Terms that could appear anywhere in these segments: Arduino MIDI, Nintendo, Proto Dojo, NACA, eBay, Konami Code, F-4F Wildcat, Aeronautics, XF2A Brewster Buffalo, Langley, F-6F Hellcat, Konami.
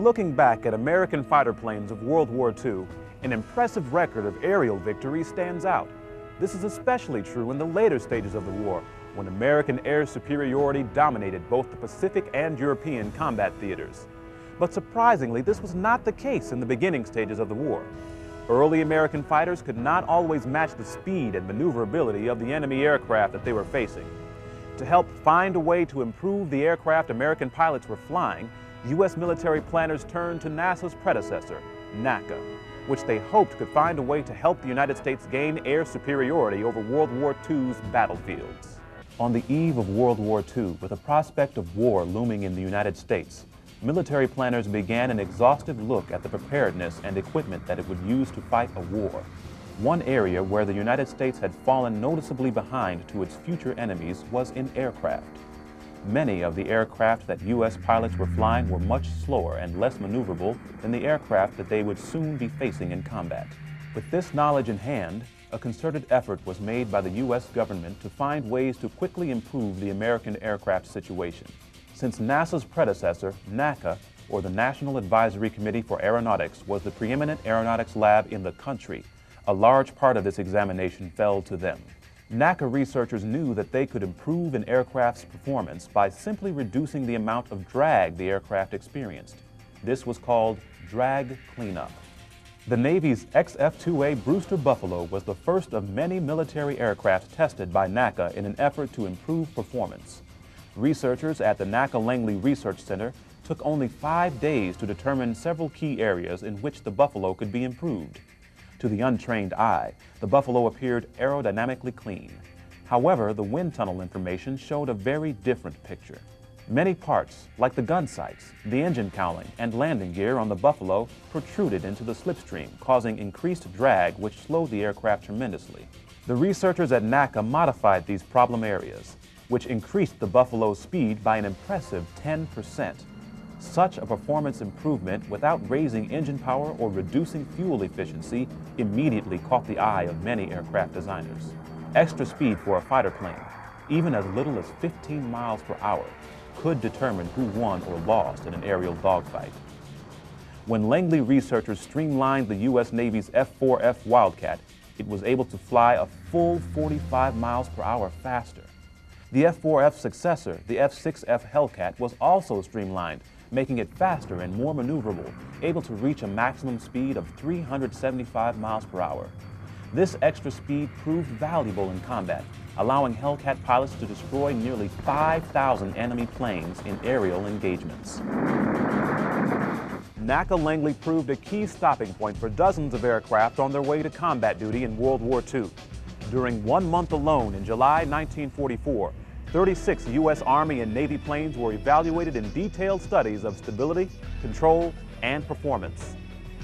When looking back at American fighter planes of World War II, an impressive record of aerial victories stands out. This is especially true in the later stages of the war, when American air superiority dominated both the Pacific and European combat theaters. But surprisingly, this was not the case in the beginning stages of the war. Early American fighters could not always match the speed and maneuverability of the enemy aircraft that they were facing. To help find a way to improve the aircraft American pilots were flying, U.S. military planners turned to NASA's predecessor, NACA, which they hoped could find a way to help the United States gain air superiority over World War II's battlefields. On the eve of World War II, with the prospect of war looming in the United States, military planners began an exhaustive look at the preparedness and equipment that it would use to fight a war. One area where the United States had fallen noticeably behind to its future enemies was in aircraft. Many of the aircraft that U.S. pilots were flying were much slower and less maneuverable than the aircraft that they would soon be facing in combat. With this knowledge in hand, a concerted effort was made by the U.S. government to find ways to quickly improve the American aircraft situation. Since NASA's predecessor, NACA, or the National Advisory Committee for Aeronautics, was the preeminent aeronautics lab in the country, a large part of this examination fell to them. NACA researchers knew that they could improve an aircraft's performance by simply reducing the amount of drag the aircraft experienced. This was called drag cleanup. The Navy's XF2A Brewster Buffalo was the first of many military aircraft tested by NACA in an effort to improve performance. Researchers at the NACA Langley Research Center took only 5 days to determine several key areas in which the Buffalo could be improved. To the untrained eye, the Buffalo appeared aerodynamically clean. However, the wind tunnel information showed a very different picture. Many parts, like the gun sights, the engine cowling, and landing gear on the Buffalo, protruded into the slipstream, causing increased drag which slowed the aircraft tremendously. The researchers at NACA modified these problem areas, which increased the Buffalo's speed by an impressive 10%. Such a performance improvement without raising engine power or reducing fuel efficiency immediately caught the eye of many aircraft designers. Extra speed for a fighter plane, even as little as 15 miles per hour, could determine who won or lost in an aerial dogfight. When Langley researchers streamlined the U.S. Navy's F-4F Wildcat, it was able to fly a full 45 miles per hour faster. The F-4F successor, the F-6F Hellcat, was also streamlined, making it faster and more maneuverable, able to reach a maximum speed of 375 miles per hour. This extra speed proved valuable in combat, allowing Hellcat pilots to destroy nearly 5,000 enemy planes in aerial engagements. NACA Langley proved a key stopping point for dozens of aircraft on their way to combat duty in World War II. During 1 month alone in July 1944, 36 U.S. Army and Navy planes were evaluated in detailed studies of stability, control, and performance.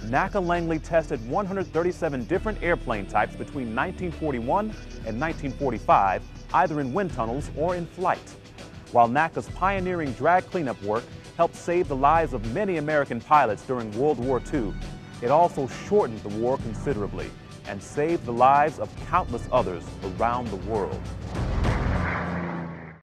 NACA Langley tested 137 different airplane types between 1941 and 1945, either in wind tunnels or in flight. While NACA's pioneering drag cleanup work helped save the lives of many American pilots during World War II, it also shortened the war considerably and saved the lives of countless others around the world.